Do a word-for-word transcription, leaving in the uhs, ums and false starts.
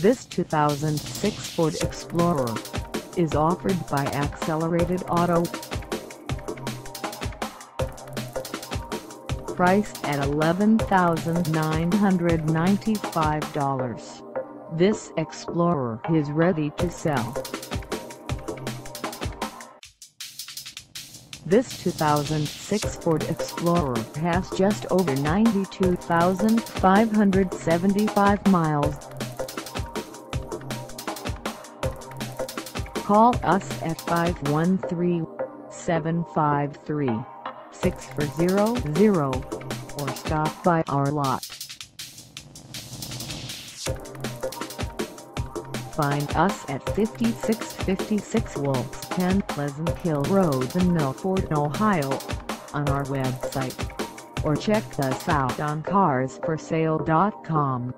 This two thousand six Ford Explorer is offered by Accelerated Auto. Priced at eleven thousand nine hundred ninety-five dollars, this Explorer is ready to sell. This two thousand six Ford Explorer has just over ninety-two thousand five hundred seventy-five miles. Call us at five one three, seven five three, six four zero zero or stop by our lot. Find us at fifty-six fifty-six WolfPen Pleasant Hill Road in Milford, Ohio, on our website, or check us out on Cars For Sale dot com.